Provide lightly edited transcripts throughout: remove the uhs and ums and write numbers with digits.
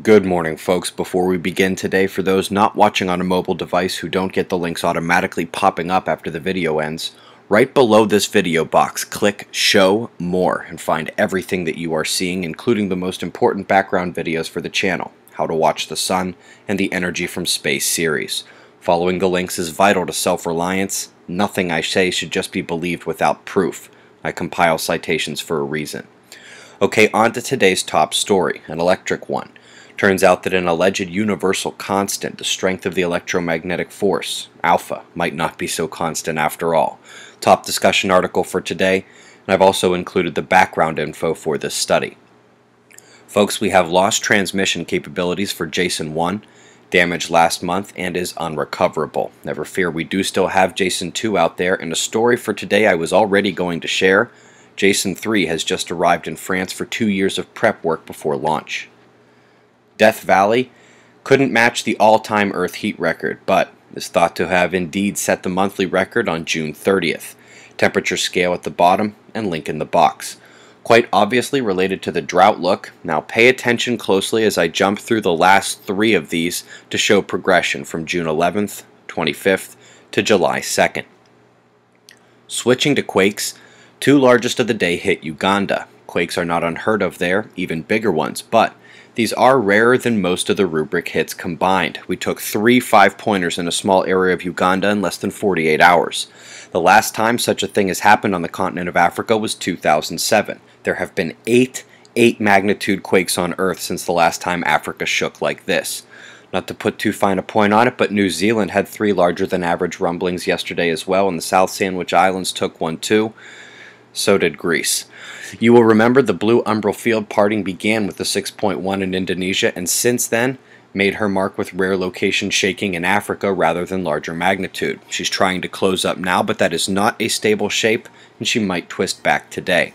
Good morning, folks. Before we begin today, for those not watching on a mobile device who don't get the links automatically popping up after the video ends, right below this video box, click Show More and find everything that you are seeing, including the most important background videos for the channel, How to Watch the Sun, and the Energy from Space series. Following the links is vital to self-reliance. Nothing I say should just be believed without proof. I compile citations for a reason. Okay, on to today's top story, an electric one. Turns out that an alleged universal constant, the strength of the electromagnetic force, alpha, might not be so constant after all. Top discussion article for today, and I've also included the background info for this study. Folks, we have lost transmission capabilities for Jason-1, damaged last month, and is unrecoverable. Never fear, we do still have Jason-2 out there, and a story for today I was already going to share. Jason-3 has just arrived in France for 2 years of prep work before launch. Death Valley couldn't match the all-time Earth heat record, but is thought to have indeed set the monthly record on June 30th. Temperature scale at the bottom and link in the box. Quite obviously related to the drought look. Now pay attention closely as I jump through the last three of these to show progression from June 11th, 25th to July 2nd. Switching to quakes, two largest of the day hit Uganda. Quakes are not unheard of there, even bigger ones, but these are rarer than most of the rubric hits combined. We took 3 5-pointers in a small area of Uganda in less than 48 hours. The last time such a thing has happened on the continent of Africa was 2007. There have been 8 8-magnitude quakes on Earth since the last time Africa shook like this. Not to put too fine a point on it, but New Zealand had 3 larger than average rumblings yesterday as well, and the South Sandwich Islands took one too. So did Greece. You will remember the blue umbral field parting began with the 6.1 in Indonesia, and since then made her mark with rare location shaking in Africa rather than larger magnitude. She's trying to close up now, but that is not a stable shape, and she might twist back today.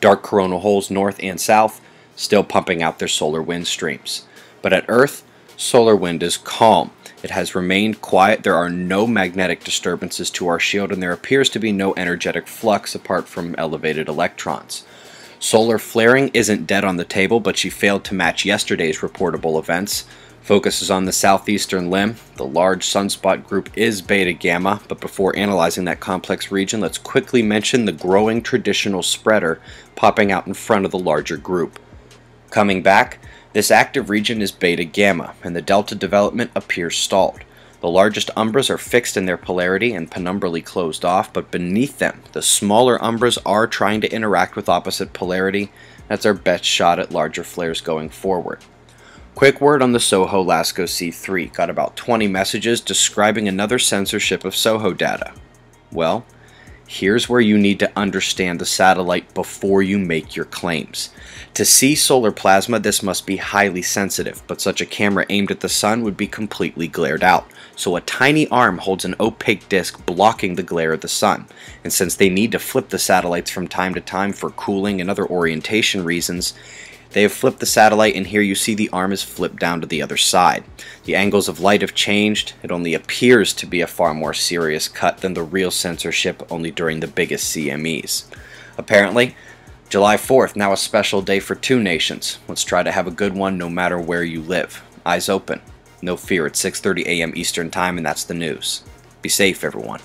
Dark coronal holes north and south still pumping out their solar wind streams. But at Earth, solar wind is calm. It has remained quiet. There are no magnetic disturbances to our shield, and there appears to be no energetic flux apart from elevated electrons. Solar flaring isn't dead on the table, but she failed to match yesterday's reportable events. Focus is on the southeastern limb. The large sunspot group is Beta-Gamma, but before analyzing that complex region, let's quickly mention the growing traditional spreader popping out in front of the larger group. Coming back, this active region is Beta-Gamma, and the delta development appears stalled. The largest umbras are fixed in their polarity and penumbrally closed off, but beneath them, the smaller umbras are trying to interact with opposite polarity. That's our best shot at larger flares going forward. Quick word on the Soho Lasco C3. Got about 20 messages describing another censorship of Soho data. Well, here's where you need to understand the satellite before you make your claims. To see solar plasma, this must be highly sensitive, but such a camera aimed at the sun would be completely glared out. So a tiny arm holds an opaque disc blocking the glare of the sun. And since they need to flip the satellites from time to time for cooling and other orientation reasons, they have flipped the satellite, and here you see the arm is flipped down to the other side. The angles of light have changed. It only appears to be a far more serious cut than the real censorship only during the biggest CMEs. Apparently, July 4th, now a special day for 2 nations. Let's try to have a good one no matter where you live. Eyes open. No fear, it's 6:30 a.m. Eastern Time, and that's the news. Be safe, everyone.